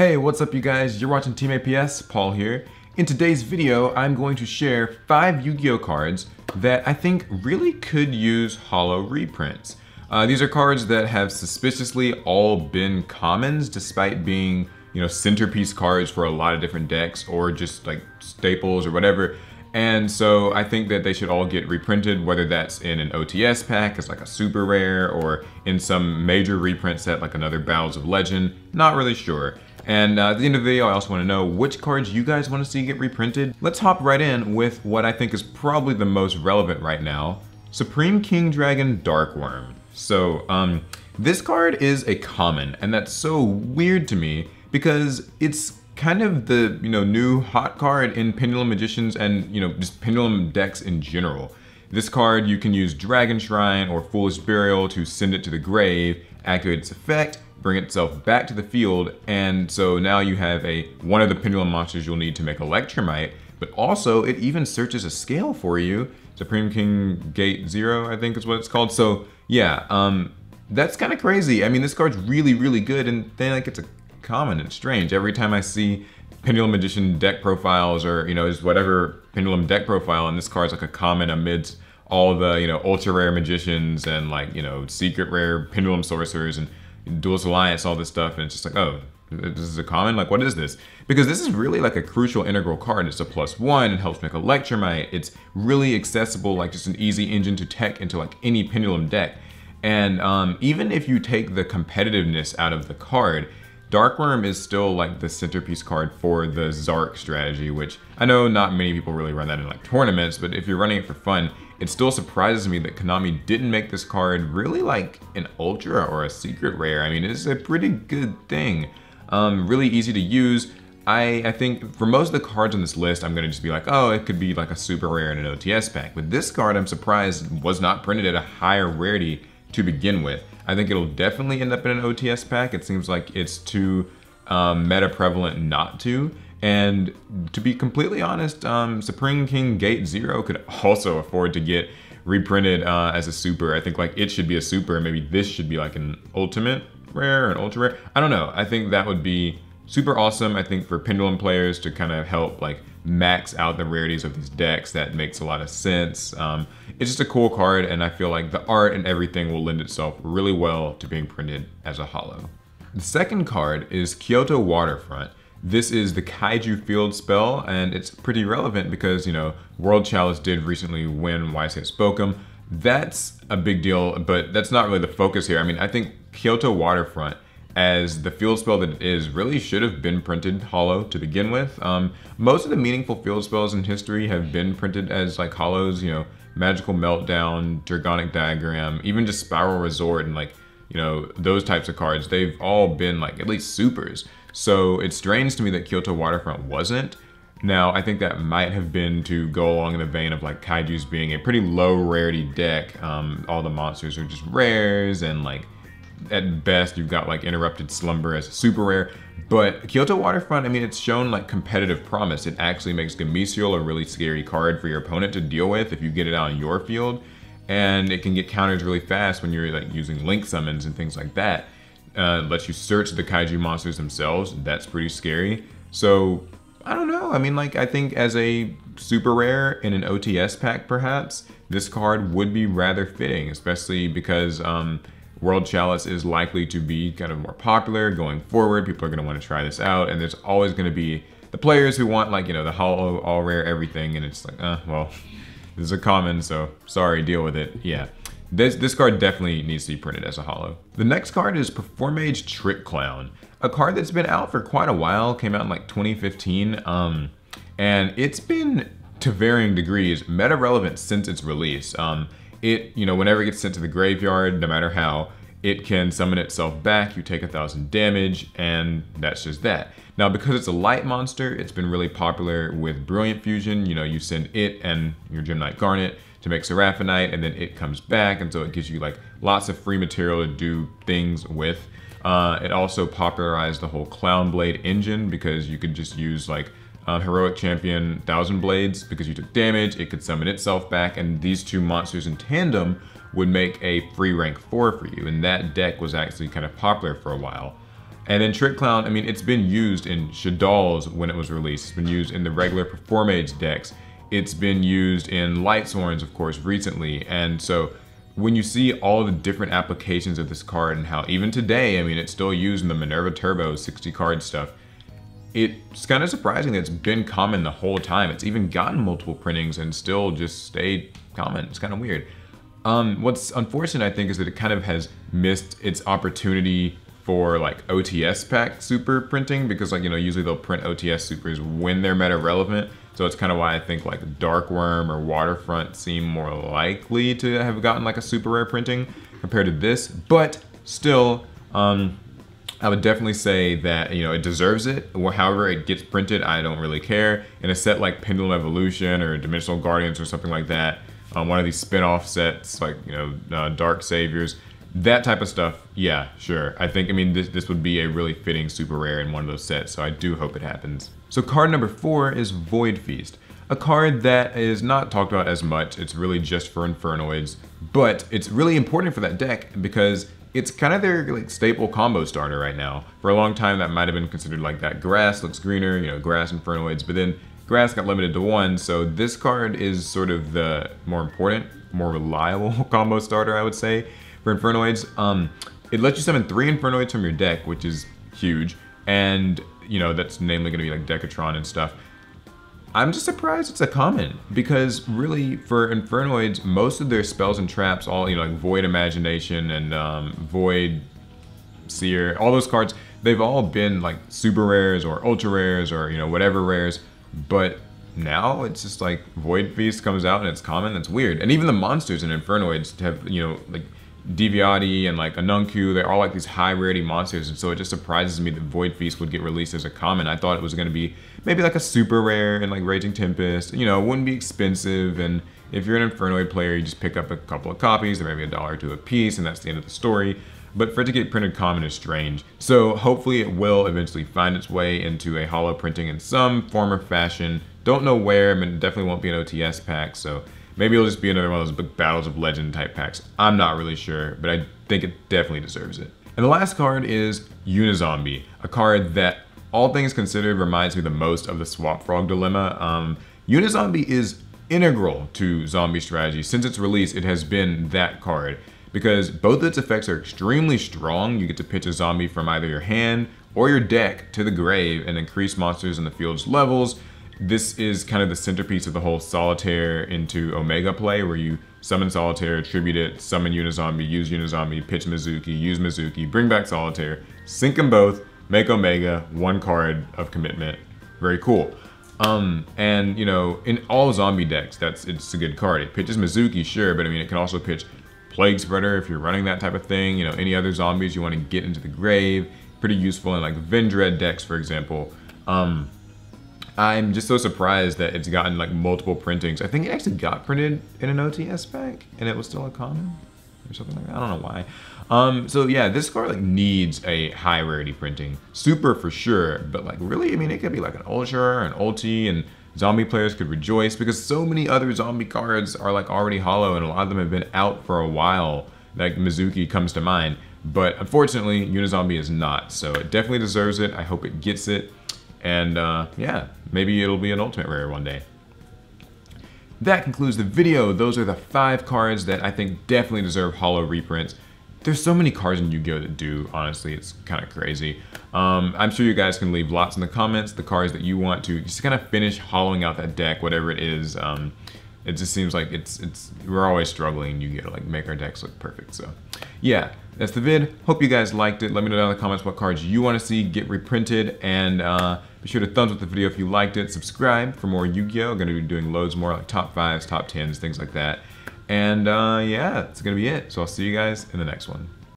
Hey, what's up you guys? You're watching Team APS, Paul here. In today's video, I'm going to share 5 Yu-Gi-Oh cards that I think really could use holo reprints. These are cards that have suspiciously all been commons despite being, you know, centerpiece cards for a lot of different decks or just like staples or whatever. And so I think that they should all get reprinted, whether that's in an OTS pack as like a super rare or in some major reprint set like another Battles of Legend, not really sure. And at the end of the video, I also want to know which cards you guys want to see get reprinted. Let's hop right in with what I think is probably the most relevant right now, Supreme King Dragon Darkwurm. So this card is a common, and that's so weird to me because it's kind of the, you know, new hot card in Pendulum Magicians and, you know, just Pendulum decks in general. This card, you can use Dragon Shrine or Foolish Burial to send it to the grave, activate its effect, bring itself back to the field, and so now you have one of the Pendulum monsters you'll need to make Electromite, but also it even searches a scale for you. Supreme King Gate Zero, I think is what it's called. So yeah, that's kind of crazy. I mean, this card's really, really good, and then like it's a common and strange. Every time I see Pendulum Magician deck profiles or, you know, just whatever Pendulum deck profile, and this card's like a common amidst all the, you know, ultra rare magicians and like, you know, secret rare Pendulum sorcerers and Duelist Alliance, all this stuff, and it's just like, oh, this is a common? Like, what is this? Because this is really like a crucial integral card. It's a +1, it helps make Electromite, it's really accessible, like just an easy engine to tech into like any Pendulum deck. And even if you take the competitiveness out of the card, Darkwurm is still like the centerpiece card for the Zarc strategy, which I know not many people really run that in like tournaments, but if you're running it for fun, it still surprises me that Konami didn't make this card really like an ultra or a secret rare. I mean, it's a pretty good thing. Really easy to use. I think for most of the cards on this list, I'm gonna just be like, oh, it could be like a super rare in an OTS pack. But this card, I'm surprised, was not printed at a higher rarity to begin with. I think it'll definitely end up in an OTS pack. It seems like it's too meta prevalent not to. And to be completely honest, Supreme King Gate Zero could also afford to get reprinted as a super. I think like it should be a super, and maybe this should be like an ultimate rare or an ultra rare. I don't know. I think that would be super awesome. I think for Pendulum players to kind of help like max out the rarities of these decks, that makes a lot of sense. It's just a cool card, and I feel like the art and everything will lend itself really well to being printed as a holo. The second card is Kyoto Waterfront. This is the Kaiju Field spell, and it's pretty relevant because, you know, World Chalice did recently win YCS Bokum. That's a big deal, but that's not really the focus here. I mean, I think Kyoto Waterfront, as the field spell that it is, really should have been printed holo to begin with. Most of the meaningful field spells in history have been printed as like holos, you know, Magical Meltdown, Draconic Diagram, even just Spiral Resort and like, you know, those types of cards. They've all been like at least supers. So it's strange to me that Kyoto Waterfront wasn't. Now, I think that might have been to go along in the vein of like Kaiju's being a pretty low rarity deck. All the monsters are just rares, and like at best you've got like Interrupted Slumber as a super rare. But Kyoto Waterfront, I mean, it's shown like competitive promise. It actually makes Gamisiel a really scary card for your opponent to deal with if you get it out on your field, and it can get counters really fast when you're like using link summons and things like that. Lets you search the kaiju monsters themselves. That's pretty scary. So I don't know. I mean, like, I think as a super rare in an OTS pack, perhaps this card would be rather fitting, especially because World Chalice is likely to be kind of more popular going forward. People are going to want to try this out, and there's always going to be the players who want like, you know, the holo, all rare, everything, and it's like, well, this is a common, so sorry, deal with it. Yeah, this card definitely needs to be printed as a holo. The next card is Performage Trick Clown, a card that's been out for quite a while, came out in like 2015, and it's been, to varying degrees, meta relevant since its release. It, you know, whenever it gets sent to the graveyard, no matter how, it can summon itself back, you take 1,000 damage, and that's just that. Now, because it's a light monster, it's been really popular with Brilliant Fusion. You know, you send it and your Gem Knight Garnet to make Seraphonite, and then it comes back, and so it gives you like lots of free material to do things with. It also popularized the whole Clown Blade engine, because you could just use like Heroic Champion 1000 Blades, because you took damage, it could summon itself back, and these two monsters in tandem would make a free rank 4 for you, and that deck was actually kind of popular for a while. And then Trick Clown, I mean, it's been used in Shaddolls when it was released. It's been used in the regular Performage decks. It's been used in Light Sworns, of course, recently. And so when you see all the different applications of this card and how even today, I mean, it's still used in the Minerva Turbo 60 card stuff, it's kind of surprising that it's been common the whole time. It's even gotten multiple printings and still just stayed common. It's kind of weird. What's unfortunate, I think, is that it kind of has missed its opportunity for like OTS pack super printing, because like, you know, usually they'll print OTS supers when they're meta relevant. So it's kind of why I think like Darkwurm or Waterfront seem more likely to have gotten like a super rare printing compared to this. But still, I would definitely say that, you know, it deserves it. However it gets printed, I don't really care. In a set like Pendulum Evolution or Dimensional Guardians or something like that, one of these spin-off sets like, you know, Dark Saviors, that type of stuff, yeah, sure. I think, I mean, this would be a really fitting super rare in one of those sets, so I do hope it happens. So card number 4 is Void Feast, a card that is not talked about as much. It's really just for Infernoids, but it's really important for that deck because it's kind of their like staple combo starter right now. For a long time, that might have been considered like that Grass Looks Greener, you know, Grass Infernoids, but then Grass got limited to 1, so this card is sort of the more important, more reliable combo starter, I would say. For Infernoids, it lets you summon 3 Infernoids from your deck, which is huge, and you know that's namely going to be like Decatron and stuff. I'm just surprised it's a common, because really for Infernoids, most of their spells and traps, all, you know, like Void Imagination and Void Seer, all those cards, they've all been like super rares or ultra rares or, you know, whatever rares, but now it's just like Void Feast comes out and it's common. That's weird. And even the monsters in Infernoids have, you know, like Deviati and like Anunku, they're all like these high rarity monsters, and so it just surprises me that Void Feast would get released as a common. I thought it was going to be maybe like a super rare and like Raging Tempest, you know, it wouldn't be expensive, and if you're an Infernoid player, you just pick up a couple of copies, they're maybe $1 or $2 a piece, and that's the end of the story. But for it to get printed common is strange, so hopefully it will eventually find its way into a holo printing in some form or fashion. Don't know where. I mean, it definitely won't be an OTS pack, so maybe it'll just be another one of those Battles of Legend type packs. I'm not really sure, but I think it definitely deserves it. And the last card is Unizombie, a card that, all things considered, reminds me the most of the Swamp Frog Dilemma. Unizombie is integral to zombie strategy. Since its release, it has been that card, because both of its effects are extremely strong. You get to pitch a zombie from either your hand or your deck to the grave and increase monsters in the field's levels. This is kind of the centerpiece of the whole Solitaire into Omega play, where you summon Solitaire, attribute it, summon Unizombie, use Unizombie, pitch Mizuki, use Mizuki, bring back Solitaire, sync them both, make Omega, 1 card of commitment. Very cool. And you know, in all zombie decks, it's a good card. It pitches Mizuki, sure, but I mean, it can also pitch Plague Spreader if you're running that type of thing. You know, any other zombies you want to get into the grave. Pretty useful in like Vendred decks, for example. I'm just so surprised that it's gotten like multiple printings. I think it actually got printed in an OTS pack and it was still a common or something like that. I don't know why. So yeah, this card like needs a high rarity printing. Super for sure, but like really, I mean, it could be like an ultra, an ulti, and zombie players could rejoice because so many other zombie cards are like already hollow and a lot of them have been out for a while. Like Mizuki comes to mind, but unfortunately Unizombie is not. So it definitely deserves it. I hope it gets it. And yeah, maybe it'll be an ultimate rare one day. That concludes the video. Those are the 5 cards that I think definitely deserve holo reprints. There's so many cards in Yu-Gi-Oh! That do, honestly, it's kind of crazy. I'm sure you guys can leave lots in the comments, the cards that you want to just kind of finish hollowing out that deck, whatever it is. It just seems like we're always struggling, Yu-Gi-Oh! To like make our decks look perfect, so yeah. That's the vid. Hope you guys liked it. Let me know down in the comments what cards you want to see get reprinted, and be sure to thumbs up the video if you liked it. Subscribe for more Yu-Gi-Oh! I'm going to be doing loads more, like top 5s, top 10s, things like that. And yeah, that's going to be it. So I'll see you guys in the next one.